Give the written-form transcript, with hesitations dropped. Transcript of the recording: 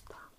respuesta.